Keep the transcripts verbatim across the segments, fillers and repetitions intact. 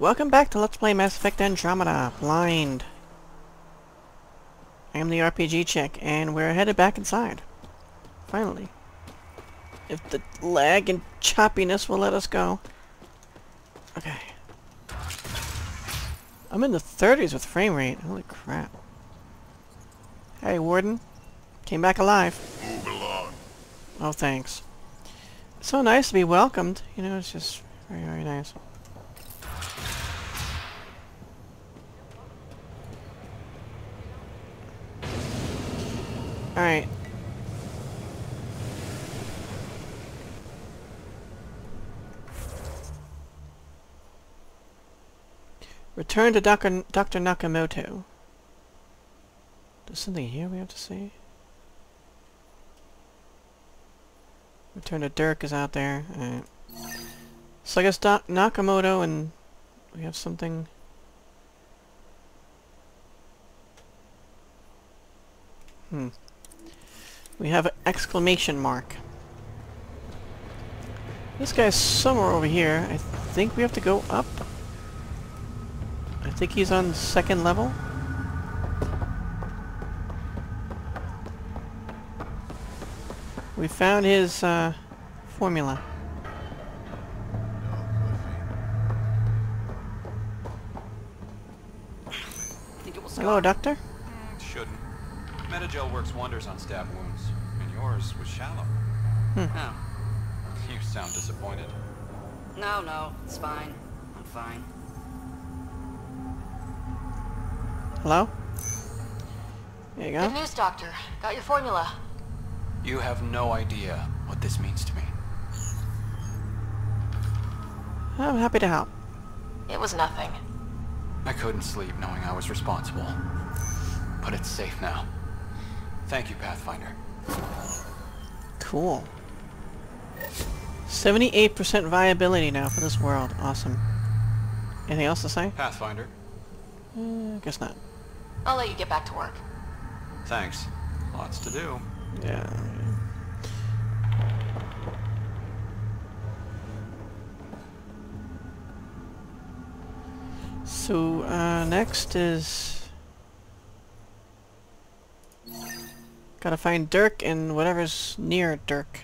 Welcome back to Let's Play Mass Effect Andromeda, Blind. I am the R P G chick, and we're headed back inside. Finally. If the lag and choppiness will let us go. Okay. I'm in the thirties with frame rate. Holy crap. Hey, Warden. Came back alive. Move along. Oh, thanks. It's so nice to be welcomed. You know, it's just very, very nice. Alright. Return to Doctor Doctor Nakamoto. There's something here we have to see. Return to Dirk is out there. Alright. So I guess Doc Nakamoto and we have something. Hmm. We have an exclamation mark. This guy's somewhere over here. I think we have to go up. I think he's on second level. We found his uh, formula. Think it will stop. Hello, Doctor? It shouldn't. Metagel works wonders on stab wounds, and yours was shallow. Hmm. Oh. You sound disappointed. No, no, it's fine. I'm fine. Hello? There you go. Good news, Doctor. Got your formula. You have no idea what this means to me. I'm happy to help. It was nothing. I couldn't sleep knowing I was responsible. But it's safe now. Thank you, Pathfinder. Cool. seventy-eight percent viability now for this world. Awesome. Anything else to say? Pathfinder. Uh, guess not. I'll let you get back to work. Thanks. Lots to do. Yeah. So, uh, next is... gotta find Dirk and whatever's near Dirk.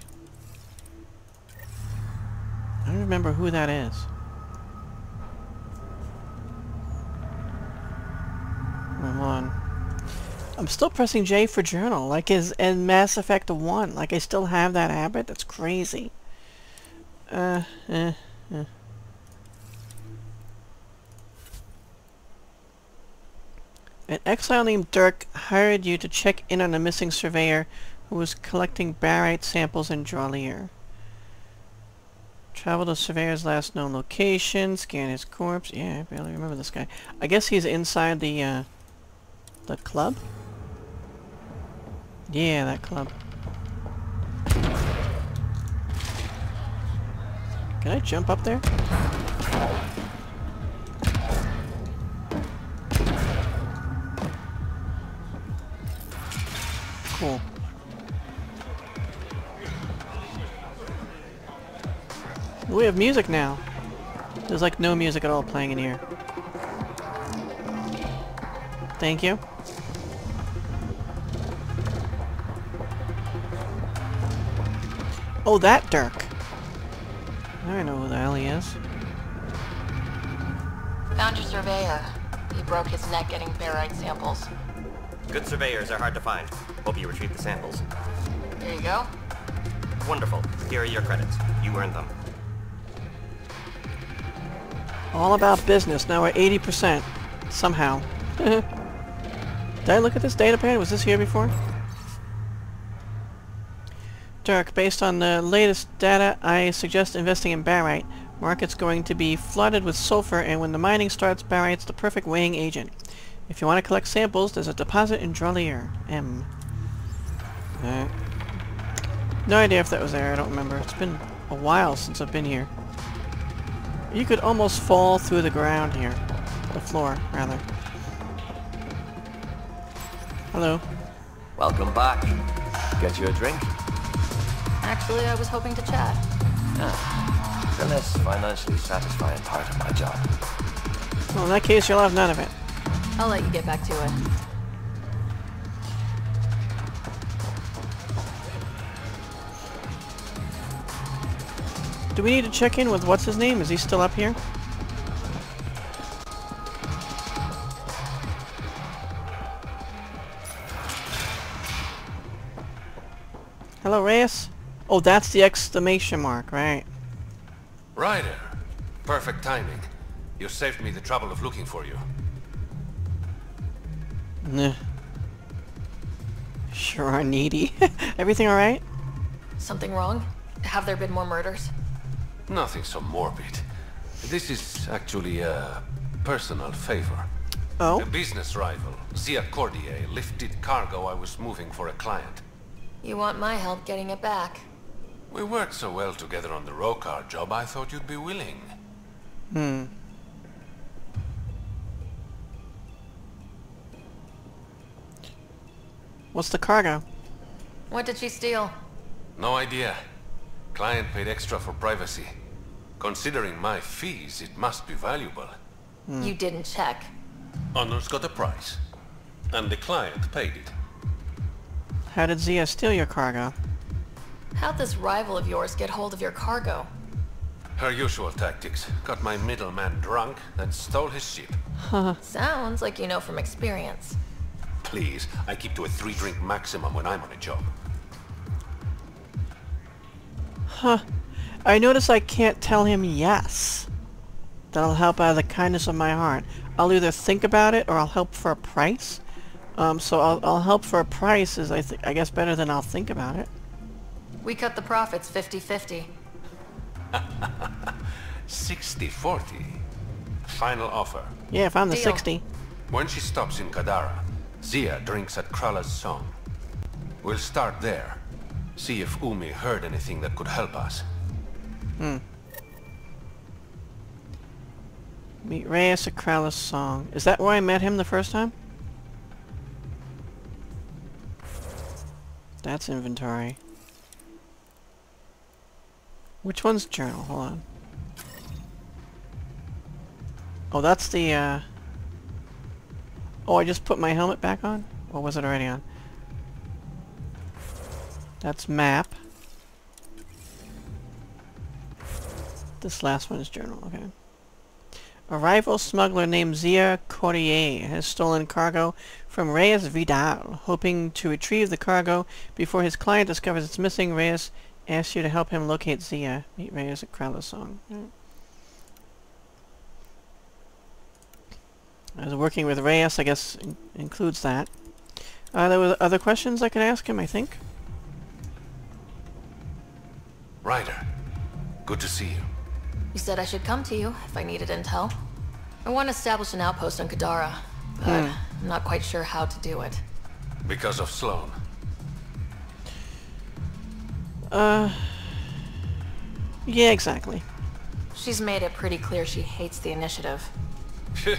I don't remember who that is. Hold on. I'm still pressing J for journal, like is in Mass Effect one. Like I still have that habit? That's crazy. Uh, eh, eh. An exile named Dirk hired you to check in on a missing surveyor who was collecting barite samples in Draullir. Travel to surveyor's last known location, scan his corpse. Yeah, I barely remember this guy. I guess he's inside the, uh, the club? Yeah, that club. Can I jump up there? Cool. We have music now. There's like no music at all playing in here. Thank you. Oh, that Dirk. I know who the hell he is. Found your surveyor. He broke his neck getting barite samples. Good surveyors are hard to find. Hope you retrieve the samples. There you go. Wonderful. Here are your credits. You earned them. All about business. Now we're eighty percent. Somehow. Did I look at this data pad? Was this here before? Dirk, based on the latest data, I suggest investing in barite. Market's going to be flooded with sulfur, and when the mining starts, barite's the perfect weighing agent. If you want to collect samples, there's a deposit in Draullir. M. Uh, no idea if that was there, I don't remember. It's been a while since I've been here. You could almost fall through the ground here. The floor, rather. Hello. Welcome back. Get you a drink? Actually, I was hoping to chat. Ah, the less financially satisfying part of my job. Well, in that case, you'll have none of it. I'll let you get back to it. Do we need to check in with what's his name? Is he still up here? Hello, Reyes? Oh, that's the exclamation mark, right? Ryder! Perfect timing. You saved me the trouble of looking for you. Nah. Sure are needy. Everything alright? Something wrong? Have there been more murders? Nothing so morbid. This is actually a personal favor. Oh? A business rival, Zia Cordier, lifted cargo I was moving for a client. You want my help getting it back? We worked so well together on the Rokar job, I thought you'd be willing. Hmm. What's the cargo? What did she steal? No idea. Client paid extra for privacy. Considering my fees, it must be valuable. Hmm. You didn't check. Honor's got a price. And the client paid it. How did Zia steal your cargo? How'd this rival of yours get hold of your cargo? Her usual tactics. Got my middleman drunk and stole his ship. Sounds like you know from experience. Please, I keep to a three-drink maximum when I'm on a job. Huh. I notice I can't tell him yes. That'll help out of the kindness of my heart. I'll either think about it or I'll help for a price. Um, so I'll, I'll help for a price is, I, th I guess, better than I'll think about it. We cut the profits fifty fifty. sixty forty. Final offer. Yeah, if I'm the sixty. When she stops in Kadara, Zia drinks at Kralla's Song. We'll start there. See if Umi heard anything that could help us. Hmm. Meet Reyes at Kralla's Song. Is that where I met him the first time? That's inventory. Which one's journal? Hold on. Oh, that's the, uh... oh, I just put my helmet back on? Or was it already on? That's map. This last one is journal, okay. A rival smuggler named Zia Cordier has stolen cargo from Reyes Vidal. Hoping to retrieve the cargo before his client discovers it's missing, Reyes asks you to help him locate Zia. Meet Reyes at Kralla's Song. Mm. As working with Reyes, I guess, in includes that. Uh, there were other questions I could ask him, I think. Ryder, good to see you. You said I should come to you if I needed intel. I want to establish an outpost on Kadara, but hmm. I'm not quite sure how to do it. Because of Sloane. Uh... Yeah, exactly. She's made it pretty clear she hates the initiative. The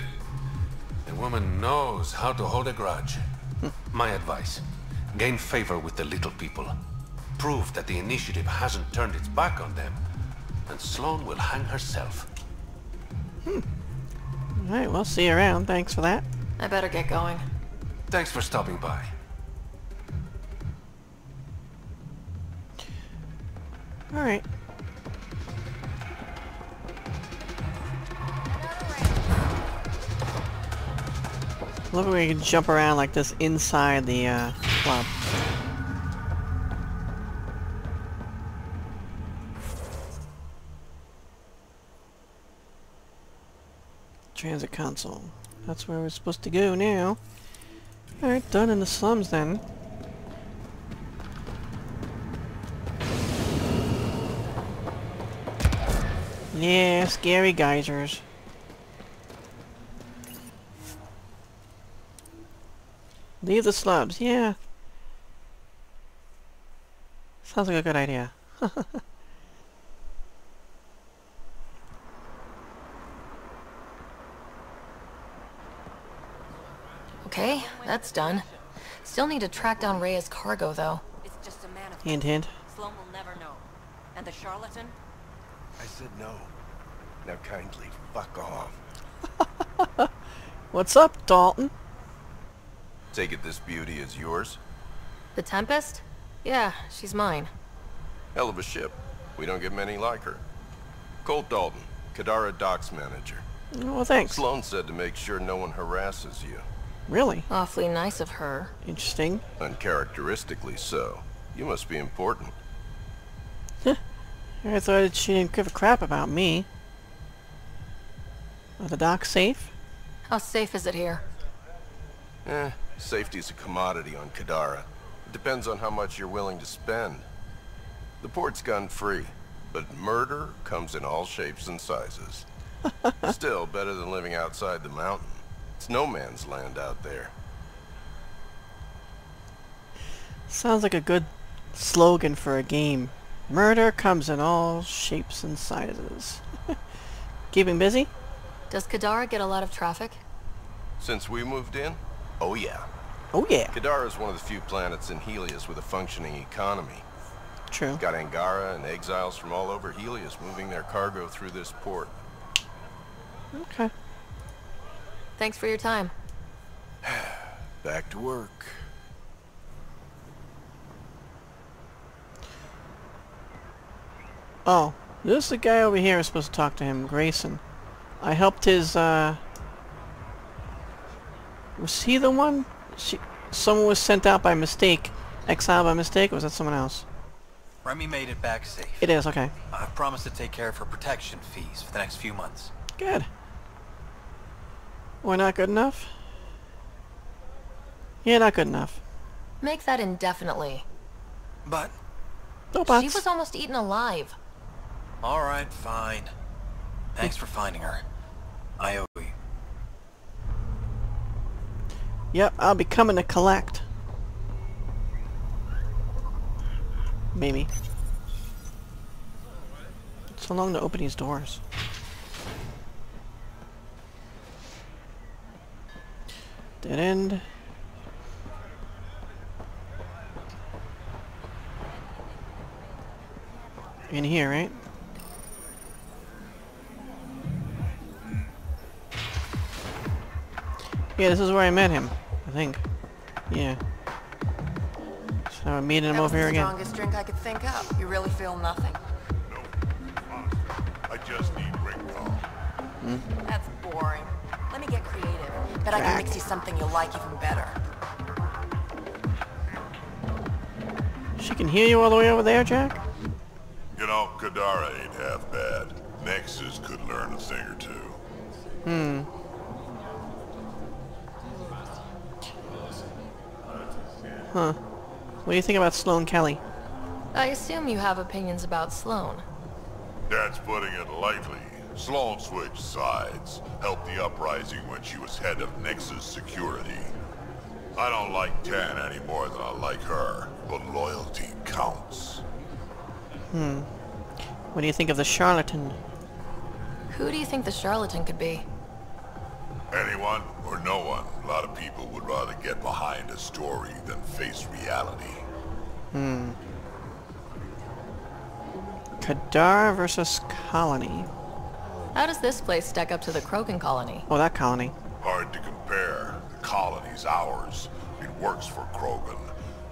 woman knows how to hold a grudge. My advice, gain favor with the little people. Prove that the initiative hasn't turned its back on them, and Sloane will hang herself. Hmm. Alright, well, see you around. Thanks for that. I better get going. Thanks for stopping by. Alright. I love when we can jump around like this inside the uh, club. Transit console. That's where we're supposed to go now. Alright, done in the slums then. Yeah, scary geysers. Leave the slums, yeah. Sounds like a good idea. Okay, that's done. Still need to track down Reyes' cargo, though. It's just a manifest. Hint, hint. Sloane will never know. And the charlatan? I said no. Now kindly fuck off. What's up, Dalton? Take it this beauty is yours? The Tempest? Yeah, she's mine. Hell of a ship. We don't get many like her. Kolt Dalton, Kadara Docks Manager. Well, thanks. Sloane said to make sure no one harasses you. Really? Awfully nice of her. Interesting. Uncharacteristically so. You must be important. I thought she didn't give a crap about me. Are the docks safe? How safe is it here? Eh, safety's a commodity on Cadara. It depends on how much you're willing to spend. The port's gun-free, but murder comes in all shapes and sizes. Still, better than living outside the mountain. It's no man's land out there. Sounds like a good slogan for a game. Murder comes in all shapes and sizes. Keeping busy? Does Cadara get a lot of traffic? Since we moved in? Oh yeah. Oh yeah. Cadara is one of the few planets in Helios with a functioning economy. True. It's got Angara and exiles from all over Helios moving their cargo through this port. Okay. Thanks for your time. Back to work. Oh, this is the guy over here. I'm supposed to talk to him, Grayson. I helped his, uh... was he the one? She, someone was sent out by mistake. Exiled by mistake, or was that someone else? Remy made it back safe. It is, okay. I've promised to take care of her protection fees for the next few months. Good. We're not good enough? Yeah, not good enough. Make that indefinitely. But? No buts. She was almost eaten alive. Alright, fine. Thanks for finding her. I owe you. Yep, I'll be coming to collect. Maybe. It's so long to open these doors. Dead end. In here, right? Yeah, this is where I met him, I think. Yeah. So I'm meeting him over here again. That was the strongest drink I could think of. You really feel nothing? No, honestly, I just need ring roll. Mm. That's boring. Let me get creative. Bet I can mix you something you'll like even better. She can hear you all the way over there, Jack? You know, Cadara ain't half bad. Nexus could learn a thing or two. Hmm. Huh. What do you think about Sloane Kelly? I assume you have opinions about Sloane. That's putting it lightly. Sloane switched sides, helped the uprising when she was head of Nexus security. I don't like Tan any more than I like her, but loyalty counts. Hmm. What do you think of the charlatan? Who do you think the charlatan could be? Anyone or no one. A lot of people would rather get behind a story than face reality. Hmm. Cadara versus Colony. How does this place stack up to the Krogan colony? Oh, that colony. Hard to compare. The colony's ours. It works for Krogan.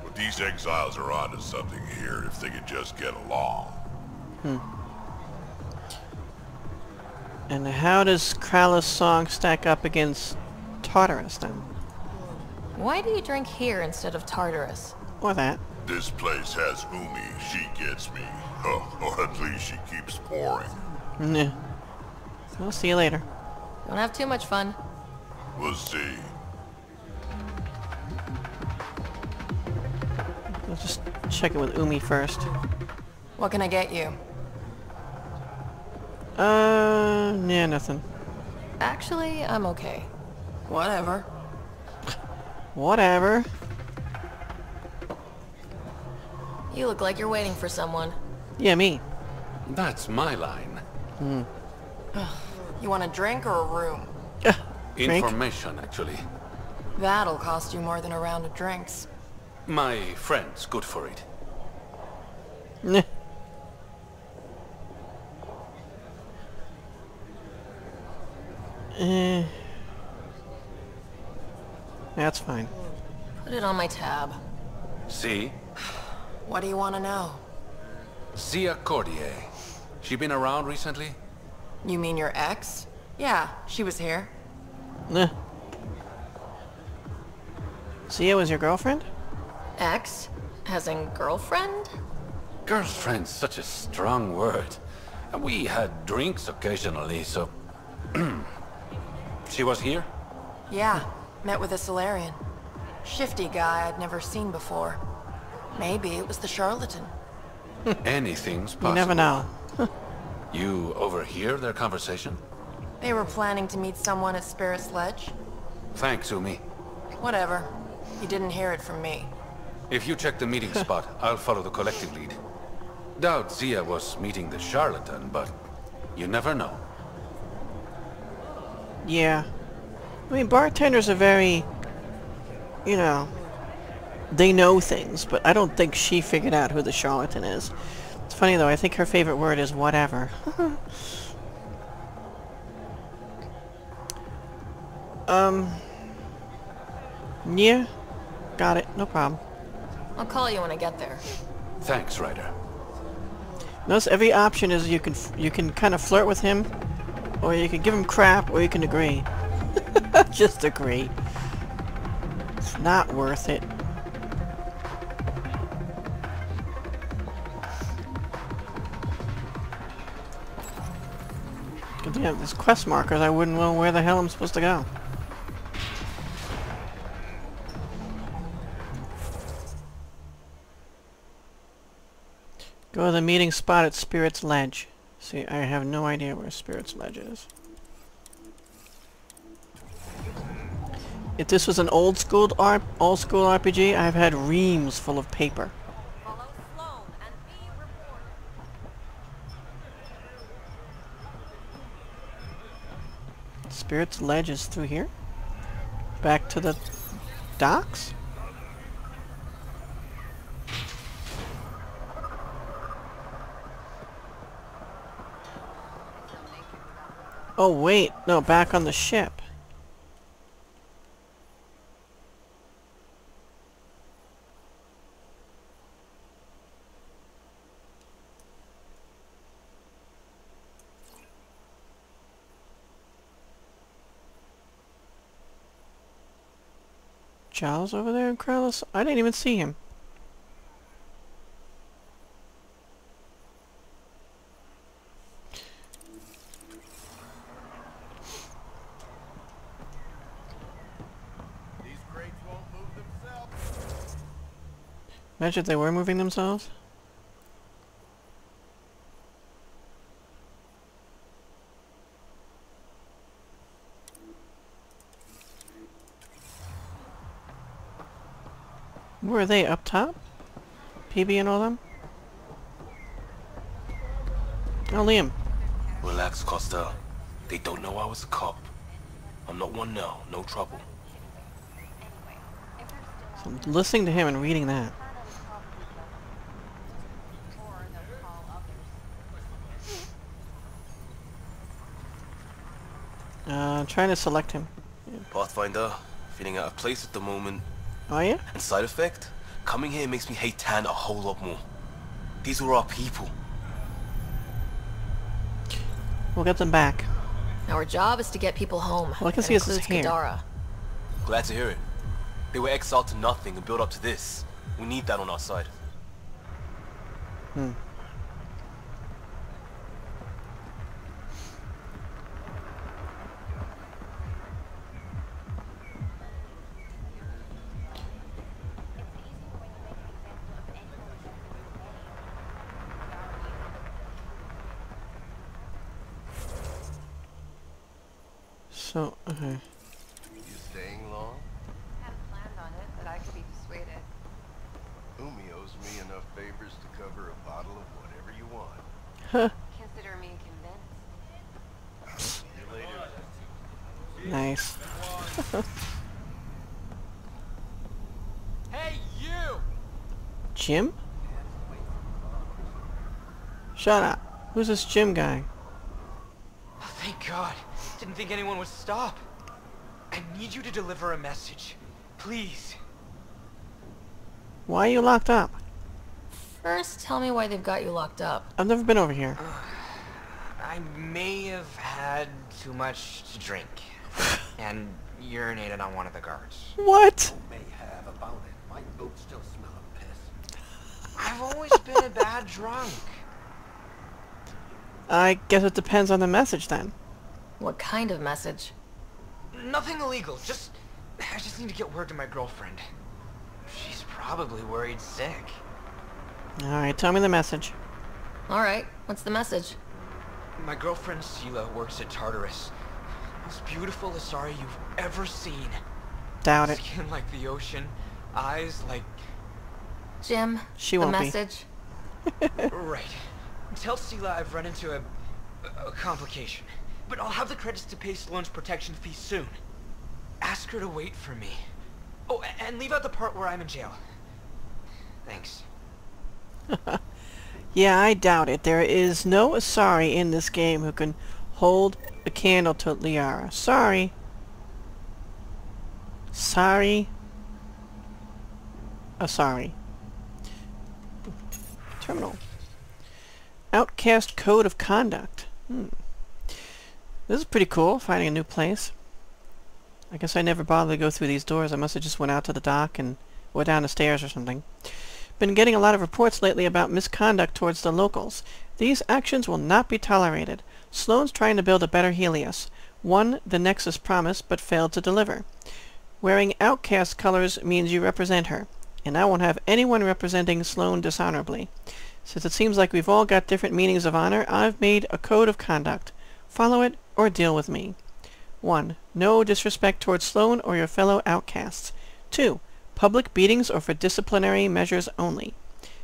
But these exiles are onto something here if they could just get along. Hmm. And how does Kralla's Song stack up against Tartarus, then? Why do you drink here instead of Tartarus? Or that. This place has Umi. She gets me. Oh, or at least she keeps pouring. Yeah. I'll see you later. Don't have too much fun. We'll see. Let's just check it with Umi first. What can I get you? Uh, yeah, nothing. Actually, I'm okay. Whatever. Whatever. You look like you're waiting for someone. Yeah, me. That's my line. Hmm. You want a drink or a room? Uh, Information, actually. That'll cost you more than a round of drinks. My friend's good for it. Neh. Uh, that's fine. Put it on my tab. See? What do you want to know? Zia Cordier. She been around recently? You mean your ex? Yeah, she was here. Nah. Zia was your girlfriend? Ex? As in girlfriend? Girlfriend's such a strong word. We had drinks occasionally, so... She was here? Yeah. Met with a Salarian. Shifty guy I'd never seen before. Maybe it was the charlatan. Anything's possible. You never know. You overhear their conversation? They were planning to meet someone at Spirits' Ledge. Thanks, Umi. Whatever. You didn't hear it from me. If you check the meeting spot, I'll follow the collective lead. Doubt Zia was meeting the charlatan, but you never know. Yeah. I mean, bartenders are very... You know... They know things, but I don't think she figured out who the charlatan is. It's funny though, I think her favorite word is whatever. um... Yeah? Got it, no problem. I'll call you when I get there. Thanks, Ryder. Notice every option is you can f you can kind of flirt with him, or you can give him crap, or you can agree. Just agree. It's not worth it. Good thing I have these quest markers. I wouldn't know where the hell I'm supposed to go. Go to the meeting spot at Spirits' Ledge. See, I have no idea where Spirits' Ledge is. If this was an old school R old school R P G, I've had reams full of paper. Follow Sloane and be reported. Spirits' Ledge is through here. Back to the docks. Oh wait, no, back on the ship. Giles over there in Kralla's? I didn't even see him. Imagine if they were moving themselves. Where are they? Up top? Peebee and all them? Oh, Liam. Relax, Costa. They don't know I was a cop. I'm not one now. No trouble. So I'm listening to him and reading that. Uh, trying to select him. Yeah. Pathfinder, feeling out of place at the moment. Oh yeah? And side effect, coming here makes me hate Tan a whole lot more. These were our people. We'll get them back. Our job is to get people home. Well, I can see it's here. Glad to hear it. They were exiled to nothing and built up to this. We need that on our side. Hmm. So, okay. You staying long? I hadn't planned on it, but I could be persuaded. Umi owes me enough favors to cover a bottle of whatever you want. Huh. Consider me convinced. See you later. Nice. Hey, you! Jim? Shut up. Who's this Jim guy? Oh, thank God. Didn't think anyone would stop. I need you to deliver a message. Please. Why are you locked up? First, tell me why they've got you locked up. I've never been over here. Uh, I may have had too much to drink and urinated on one of the guards. What? You may have about it. My boots still smell of piss. I've always been a bad drunk. I guess it depends on the message then. What kind of message? Nothing illegal. Just, I just need to get word to my girlfriend. She's probably worried sick. Alright, tell me the message. Alright, what's the message? My girlfriend Sela works at Tartarus. Most beautiful Asari you've ever seen. Doubt it. Skin like the ocean, eyes like... Jim, she won't be. The message? Right. Tell Sela I've run into a, a complication. But I'll have the credits to pay Sloane's protection fee soon. Ask her to wait for me. Oh, and leave out the part where I'm in jail. Thanks. Yeah, I doubt it. There is no Asari in this game who can hold a candle to Liara. Sorry. Sorry. Asari. Terminal. Outcast Code of Conduct. Hmm. This is pretty cool, finding a new place. I guess I never bothered to go through these doors. I must have just went out to the dock and went down the stairs or something. Been getting a lot of reports lately about misconduct towards the locals. These actions will not be tolerated. Sloane's trying to build a better Helios. One the Nexus promised, but failed to deliver. Wearing outcast colors means you represent her, and I won't have anyone representing Sloane dishonorably. Since it seems like we've all got different meanings of honor, I've made a code of conduct. Follow it or deal with me. one. No disrespect towards Sloane or your fellow outcasts. two. Public beatings are for disciplinary measures only.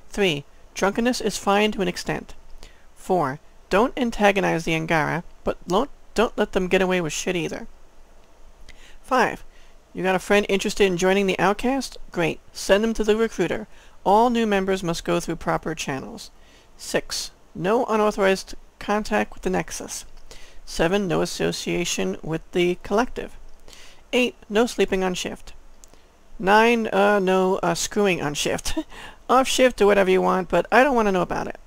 three. Drunkenness is fine to an extent. four. Don't antagonize the Angara, but don't, don't let them get away with shit either. five. You got a friend interested in joining the outcast? Great. Send them to the recruiter. All new members must go through proper channels. six. No unauthorized contact with the Nexus. seven. No association with the Collective. eight. No sleeping on shift. Nine, uh, no uh, screwing on shift. Off shift, do whatever you want, but I don't want to know about it.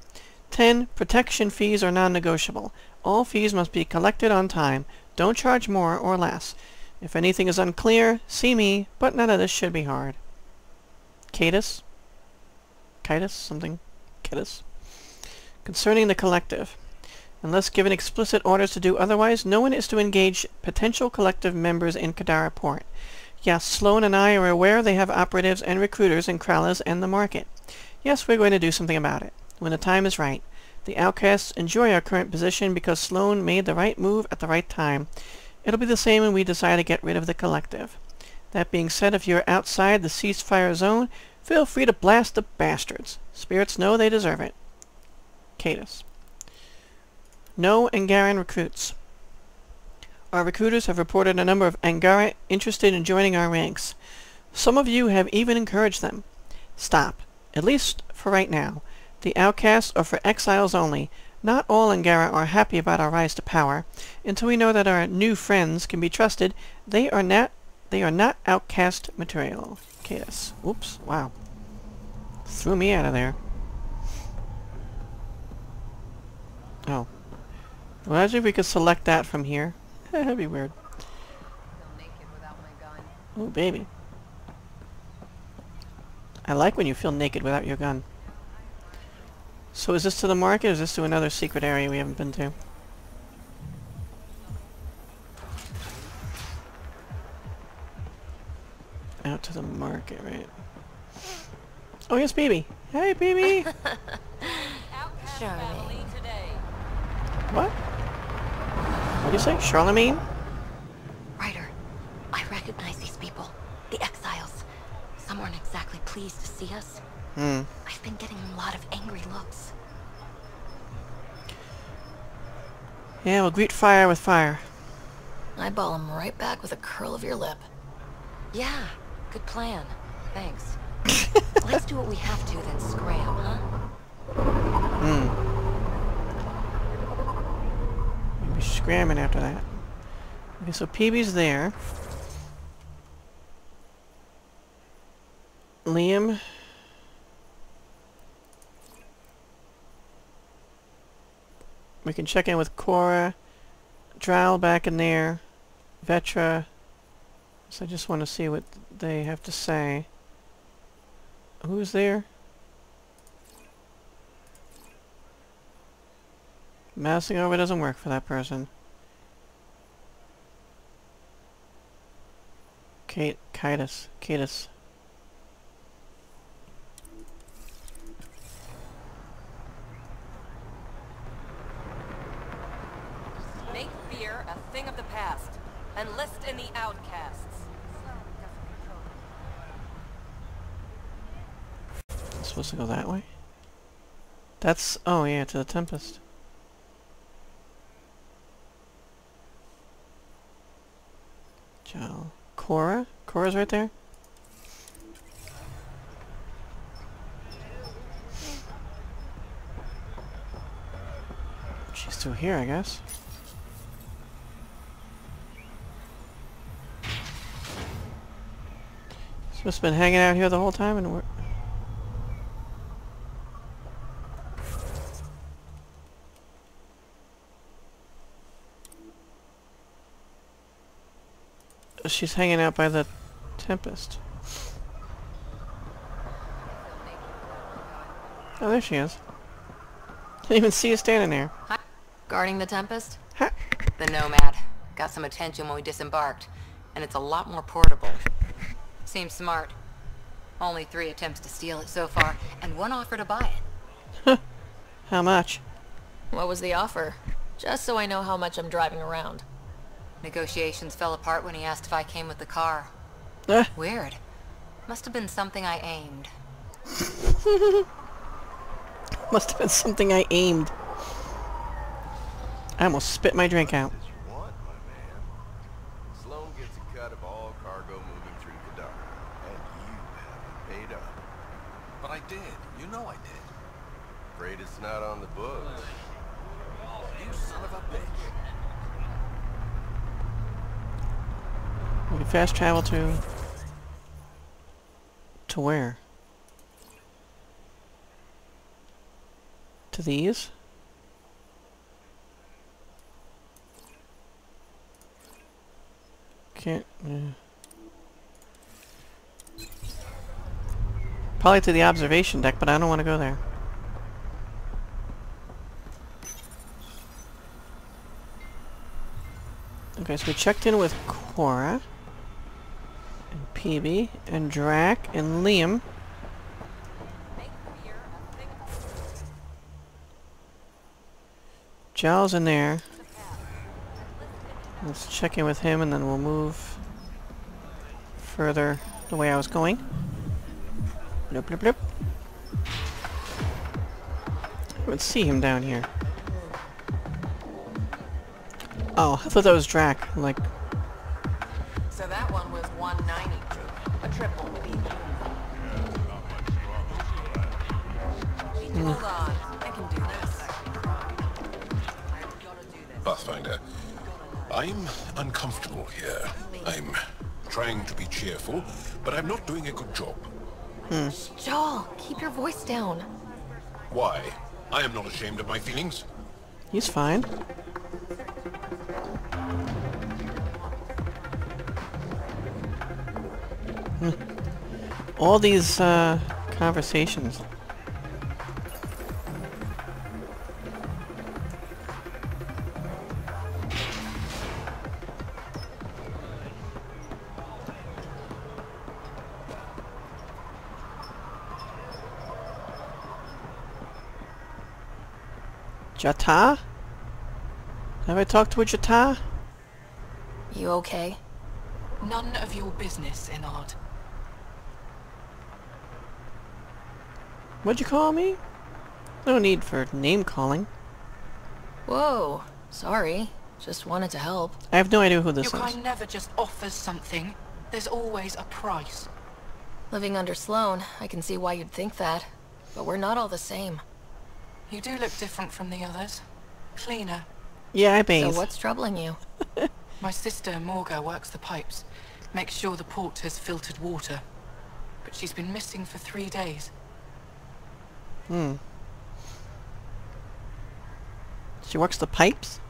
Ten, protection fees are non-negotiable. All fees must be collected on time. Don't charge more or less. If anything is unclear, see me, but none of this should be hard. Cadus? Kitus? Something? Cadus? Concerning the Collective. Unless given explicit orders to do otherwise, no one is to engage potential Collective members in Cadara Port. Yes, Sloane and I are aware they have operatives and recruiters in Kralla's and the market. Yes, we're going to do something about it, when the time is right. The outcasts enjoy our current position because Sloane made the right move at the right time. It'll be the same when we decide to get rid of the Collective. That being said, if you're outside the ceasefire zone, feel free to blast the bastards. Spirits know they deserve it. Cadus. No Angaran recruits. Our recruiters have reported a number of Angara interested in joining our ranks. Some of you have even encouraged them. Stop. At least for right now. The outcasts are for exiles only. Not all Angara are happy about our rise to power. Until we know that our new friends can be trusted, they are not they are not outcast material. Cadus. Oops. Wow. Threw me out of there. Oh. Well, I think we could select that from here. That'd be weird. Oh, baby. I like when you feel naked without your gun. So is this to the market, or is this to another secret area we haven't been to? Out to the market, right? Oh, yes, Peebee. Hey, Peebee! What? What'd you say? Charlemagne? Ryder, I recognize these people. The exiles. Some weren't exactly pleased to see us. Hmm. I've been getting a lot of angry looks. Yeah, we'll greet fire with fire. Eyeball him right back with a curl of your lip. Yeah, good plan. Thanks. Let's do what we have to, then scram, huh? Hmm. Scramming after that. Okay, so Peebee's there. Liam? We can check in with Cora. Drow back in there. Vetra. So I just want to see what they have to say. Who's there? Mousing over doesn't work for that person. Kate, Kitus, Kitus. Make fear a thing of the past, and list in the outcasts. I'm supposed to go that way? That's, oh yeah, to the Tempest. Joe. Cora? Cora's right there? She's still here, I guess. She's just been hanging out here the whole time and we're... She's hanging out by the Tempest. Oh, there she is. Didn't even see you standing there. Hi. Guarding the Tempest? Huh? The Nomad. Got some attention when we disembarked, and it's a lot more portable. Seems smart. Only three attempts to steal it so far, and one offer to buy it. How much? What was the offer? Just so I know how much I'm driving around. Negotiations fell apart when he asked if I came with the car. Uh. Weird. Must have been something I aimed. Must have been something I aimed. I almost spit my drink out. You want, my man? Sloane gets a cut of all cargo moving through Cadus, and you haven't paid up. But I did. You know I did. Afraid it's not on the books. You son of a bitch. We can fast travel to... to where? To these? Can't... Uh. Probably to the observation deck, but I don't want to go there. Okay, so we checked in with Cora. Peebee, and Drack, and Liam. Giles in there. Let's check in with him and then we'll move further the way I was going. Bloop, bloop, bloop. I would see him down here. Oh, I thought that was Drack. Like... So that one was one ninety. Triple. Hold on, I can do this. Pathfinder, I'm uncomfortable here. I'm trying to be cheerful, but I'm not doing a good job. Hmm. Joel, keep your voice down. Why? I am not ashamed of my feelings. He's fine. All these uh, conversations. Jata? Have I talked with Jata? You okay? None of your business, Ennard. What'd you call me? No need for name calling. Whoa, sorry. Just wanted to help. I have no idea who this is. Your kind never just offers something. There's always a price. Living under Sloane, I can see why you'd think that. But we're not all the same. You do look different from the others. Cleaner. Yeah, I bathe. So what's troubling you? My sister Morga works the pipes. Makes sure the port has filtered water. but she's been missing for three days. Hmm. She works the pipes?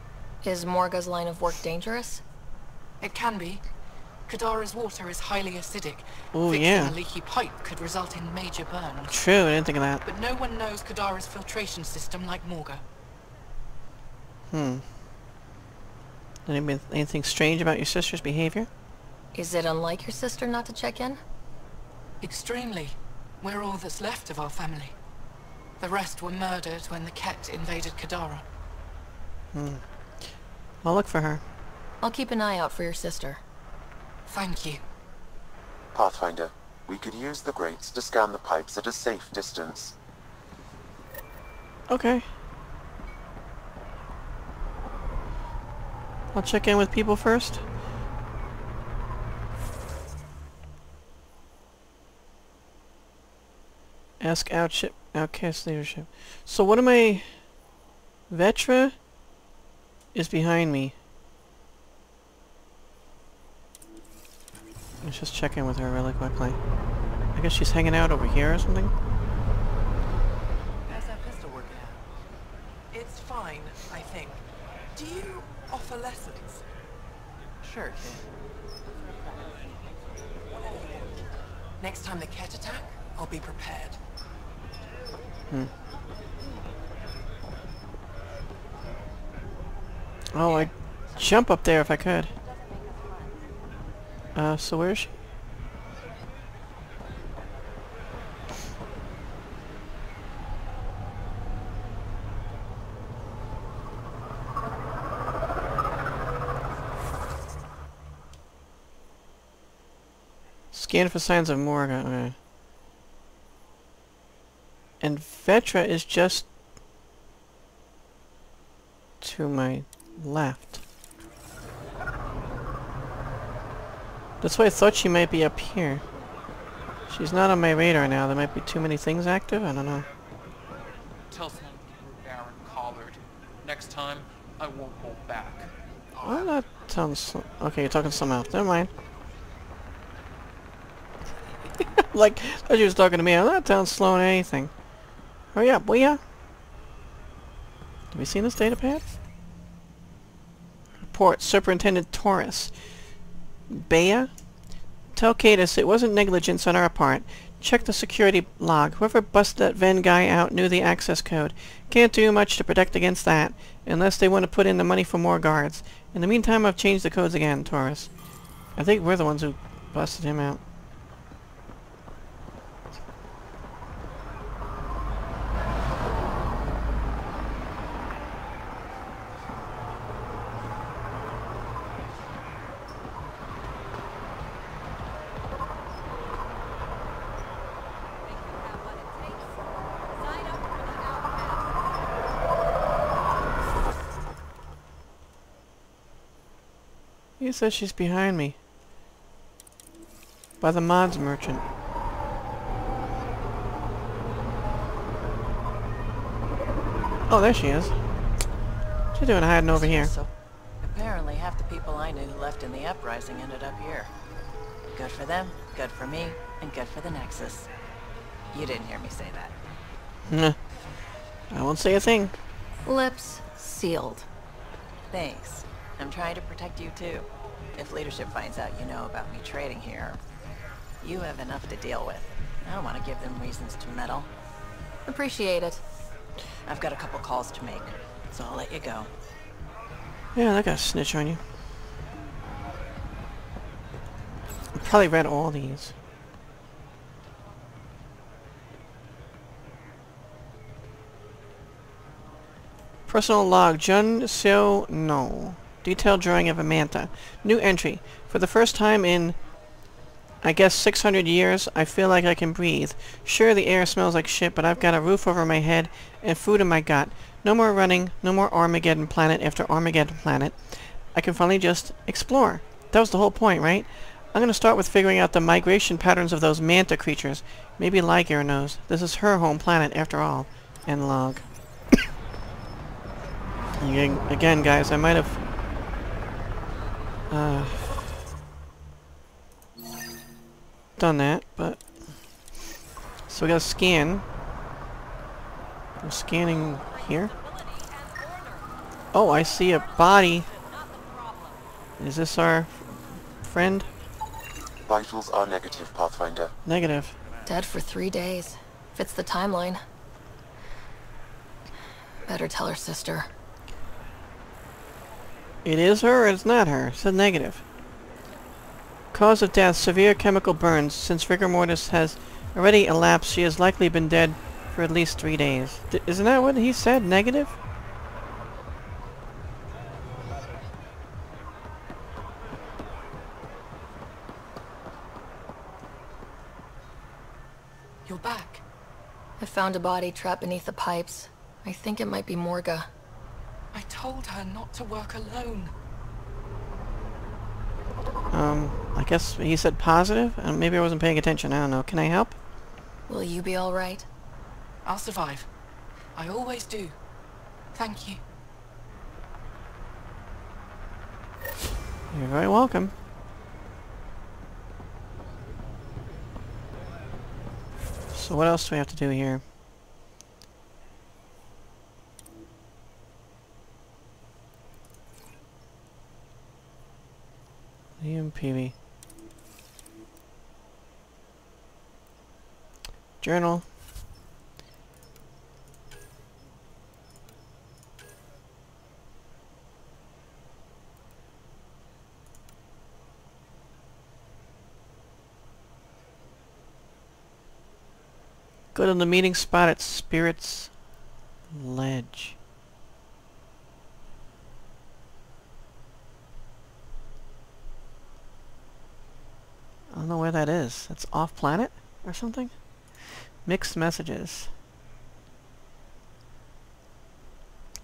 Is Morga's line of work dangerous? It can be. Kadara's water is highly acidic. Oh yeah. A leaky pipe could result in major burns. True, I didn't think of that. But no one knows Kadara's filtration system like Morga. Hmm. Anything, anything strange about your sister's behavior? Is it unlike your sister not to check in? Extremely. We're all that's left of our family. The rest were murdered when the Ket invaded Cadara. Hmm. I'll look for her. I'll keep an eye out for your sister. Thank you. Pathfinder, we could use the grates to scan the pipes at a safe distance. Okay. I'll check in with people first. Ask outship, outcast leadership. So what am I... Vetra is behind me. Let's just check in with her really quickly. I guess she's hanging out over here or something? How's that pistol working out? It's fine, I think. Do you offer lessons? Sure, kid. Next time the cat attack, I'll be prepared. Hmm. Oh, I'd jump up there if I could. Uh, so where is she? Scan for signs of Morga. Okay. And Vetra is just to my left. That's why I thought she might be up here. She's not on my radar now. There might be too many things active. I don't know. Tell someone Baron Collard. Next time, I won't hold back. Well, that sounds... Okay, you're talking to someone else. Never mind. Like, I thought she was talking to me. I'm not telling Sloane anything. Hurry up, will ya? Have you seen this data pad? Report, Superintendent Taurus. Bea? Tell Cadus it wasn't negligence on our part. Check the security log. Whoever busted that Venn guy out knew the access code. Can't do much to protect against that, unless they want to put in the money for more guards. In the meantime, I've changed the codes again, Taurus. I think we're the ones who busted him out. He says she's behind me. By the mods merchant. Oh, there she is. What you doing hiding over here? So, apparently half the people I knew who left in the uprising ended up here. Good for them, good for me, and good for the Nexus. You didn't hear me say that. Nah. I won't say a thing. Lips sealed. Thanks. I'm trying to protect you too. If leadership finds out you know about me trading here, you have enough to deal with. I don't want to give them reasons to meddle. Appreciate it. I've got a couple calls to make, so I'll let you go. Yeah, that got a snitch on you. I probably read all these. Personal log, Jun Seo No. Detailed drawing of a manta. New entry. For the first time in, I guess, six hundred years, I feel like I can breathe. Sure, the air smells like shit, but I've got a roof over my head and food in my gut. No more running, no more Armageddon planet after Armageddon planet. I can finally just explore. That was the whole point, right? I'm going to start with figuring out the migration patterns of those manta creatures. Maybe Ligar knows. This is her home planet, after all. End log. Again, guys, I might have... Uh, done that, but So we got a scan. We're scanning here. Oh, I see a body. Is this our friend? Vitals are negative, Pathfinder. Negative. Dead for three days. Fits the timeline. Better tell her sister. It is her or it's not her? It said negative. Cause of death, severe chemical burns. Since rigor mortis has already elapsed, she has likely been dead for at least three days. D isn't that what he said? Negative? You're back. I found a body trapped beneath the pipes. I think it might be Morga. I told her not to work alone. Um, I guess he said positive? Uh, maybe I wasn't paying attention. I don't know. Can I help? Will you be all right? I'll survive. I always do. Thank you. You're very welcome. So what else do we have to do here? Liam, Peebee. Journal. Go to the meeting spot at Spirits' Ledge. I don't know where that is. That's off planet or something? Mixed messages.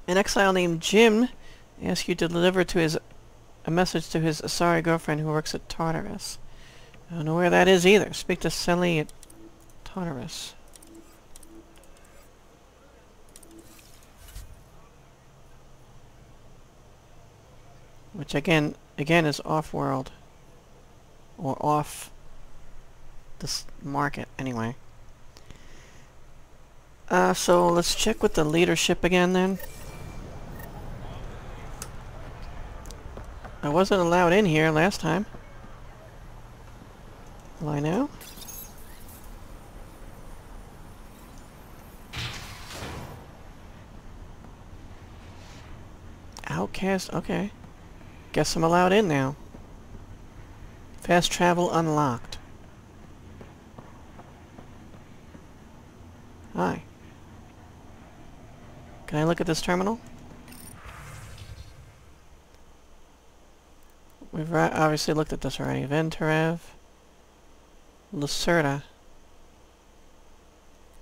An exile named Jim asks you to deliver to his a message to his Asari girlfriend who works at Tartarus. I don't know where that is either. Speak to Sela at Tartarus. Which again again is off world. Or off this market, anyway. Uh, so let's check with the leadership again, then. I wasn't allowed in here last time. Will I now? Outcast, okay. Guess I'm allowed in now. Fast travel unlocked. Hi. Can I look at this terminal? We've obviously looked at this already. Venturev. Lacerda.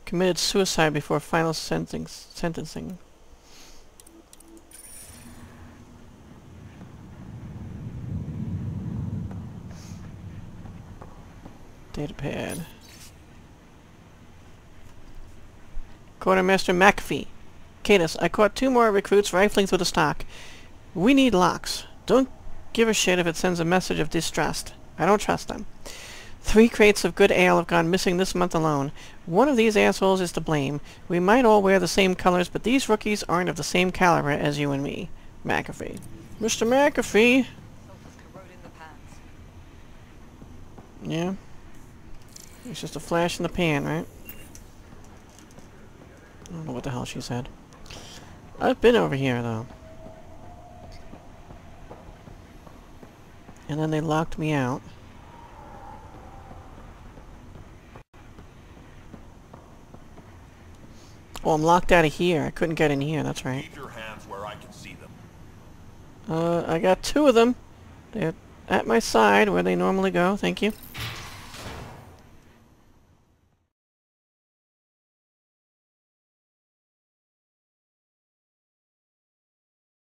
Committed suicide before final sentencing. sentencing. Datapad. Quartermaster McAfee. Cadus, I caught two more recruits rifling through the stock. We need locks. Don't give a shit if it sends a message of distrust. I don't trust them. Three crates of good ale have gone missing this month alone. One of these assholes is to blame. We might all wear the same colors, but these rookies aren't of the same caliber as you and me. McAfee. Mister McAfee! Yeah. It's just a flash in the pan, right? I don't know what the hell she said. I've been over here, though. And then they locked me out. Oh, I'm locked out of here. I couldn't get in here, that's right. Keep your hands where I can see them. Uh, I got two of them. They're at my side, where they normally go. Thank you.